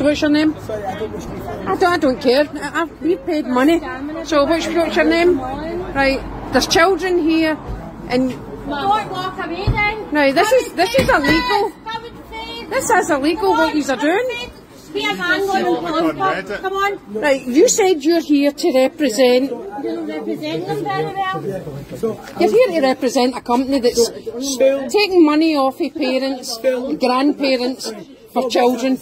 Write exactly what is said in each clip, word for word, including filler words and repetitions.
what's your name? Sorry, I don't know what your name. I don't, I don't care. I, I, we paid money. So what's, what's your name? Right, there's children here and... Don't walk away then. Now this is, this is illegal. This is illegal what you're doing. Come on. Right, you said you're here to represent. You don't represent them very well. You're here to represent a company that's taking money off of parents, grandparents, for children.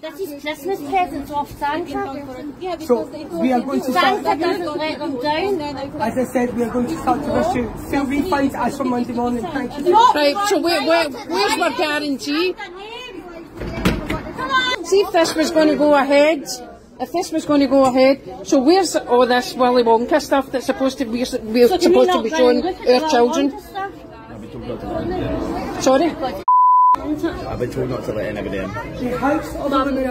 That is Christmas presents off Santa. Yeah, because they don't. Santa doesn't let them down. As I said, we are going to start to sell refunds as from Monday morning. Thank you. Right, so where's our guarantee? See if this was going to go ahead, if this was going to go ahead, so where's all this Willy Wonka stuff that's supposed to be, we're so supposed to be showing our children? I've been told not to let in. Sorry? I've been told not to let anybody in.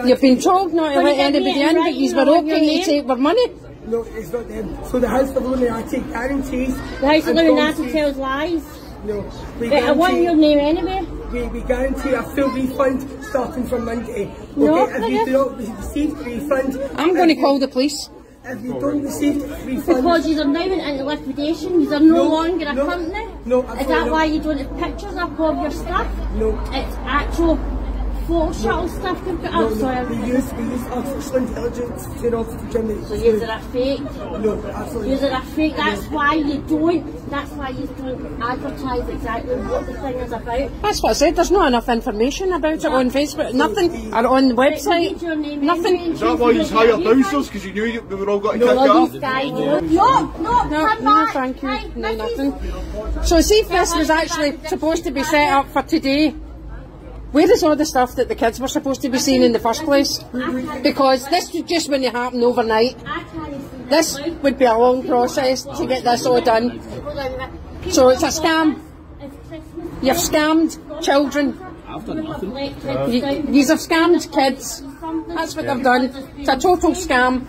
You've been told not to let anybody in, but these were okay to take their money? No, it's not them. So the House of Illuminati guarantees... The House of Illuminati tells lies. No, we but I want your name anyway. We, we guarantee a full refund starting from Monday. Okay, no, if you do not receive the refund... I'm going to call the police. If you don't receive the refund... Because you are now into liquidation, you are no, no longer a no, company. No, is that no. why you don't have pictures up of your stuff? No. It's actual Photoshop no. stuff you've got no, up, no, sorry. We use, we use artificial intelligence to generate... So you are a fake? No, absolutely not. You are a fake, that's no. why you don't... That's why you don't advertise exactly what the thing is about. That's what I said, there's not enough information about yeah. it on Facebook, nothing, or on the website, nothing. Is that why you hired bouncers, because you knew we were all going to kick off? No, no, no, no, thank you, no, nothing. So see if this was actually supposed to be set up for today. Where is all the stuff that the kids were supposed to be seeing in the first place? Because this was just when it happened overnight. This would be a long process to get this all done. So it's a scam. You've scammed children. I've done nothing. You've scammed kids. That's what they've done. It's a total scam.